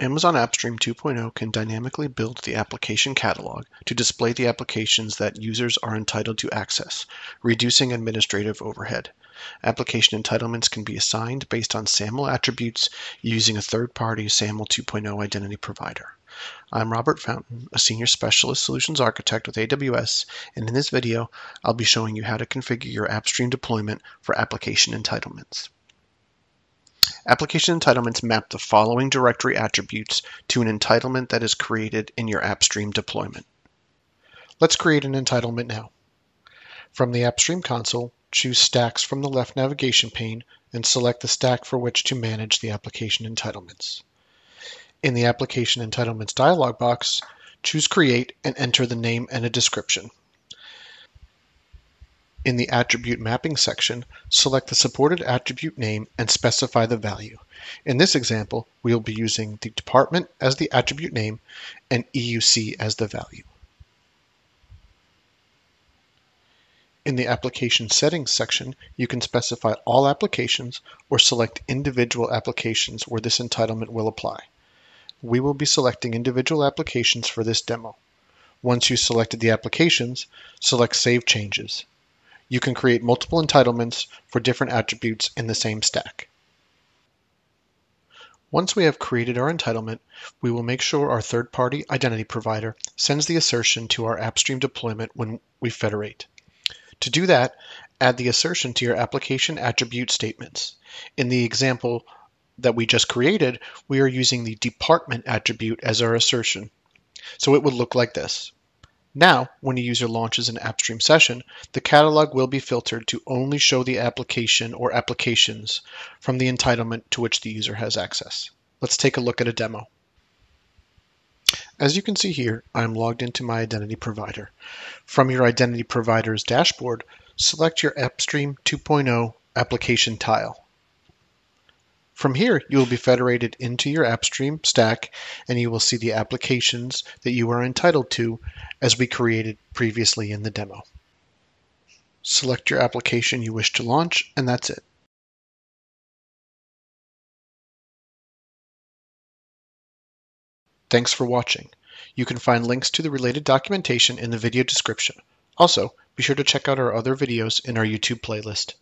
Amazon AppStream 2.0 can dynamically build the application catalog to display the applications that users are entitled to access, reducing administrative overhead. Application entitlements can be assigned based on SAML attributes using a third-party SAML 2.0 identity provider. I'm Robert Fountain, a Senior Specialist Solutions Architect with AWS, and in this video, I'll be showing you how to configure your AppStream deployment for application entitlements. Application entitlements map the following directory attributes to an entitlement that is created in your AppStream deployment. Let's create an entitlement now. From the AppStream console, choose Stacks from the left navigation pane and select the stack for which to manage the application entitlements. In the Application Entitlements dialog box, choose Create and enter the name and a description. In the Attribute Mapping section, select the supported attribute name and specify the value. In this example, we will be using the department as the attribute name and EUC as the value. In the Application Settings section, you can specify all applications or select individual applications where this entitlement will apply. We will be selecting individual applications for this demo. Once you've selected the applications, select Save Changes. You can create multiple entitlements for different attributes in the same stack. Once we have created our entitlement, we will make sure our third-party identity provider sends the assertion to our AppStream deployment when we federate. To do that, add the assertion to your application attribute statements. In the example that we just created, we are using the department attribute as our assertion. So it would look like this. Now, when a user launches an AppStream session, the catalog will be filtered to only show the application or applications from the entitlement to which the user has access. Let's take a look at a demo. As you can see here, I am logged into my identity provider. From your identity provider's dashboard, select your AppStream 2.0 application tile. From here, you will be federated into your AppStream stack, and you will see the applications that you are entitled to as we created previously in the demo. Select your application you wish to launch, and that's it. Thanks for watching. You can find links to the related documentation in the video description. Also, be sure to check out our other videos in our YouTube playlist.